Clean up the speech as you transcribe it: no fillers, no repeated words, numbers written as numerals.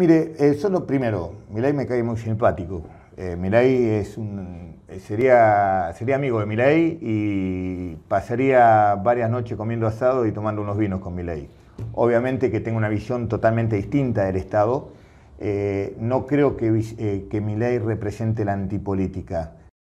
Mire, solo primero, Milei me cae muy simpático. Milei sería amigo de Milei y pasaría varias noches comiendo asado y tomando unos vinos con Milei. Obviamente que tengo una visión totalmente distinta del Estado. No creo que Milei represente la antipolítica.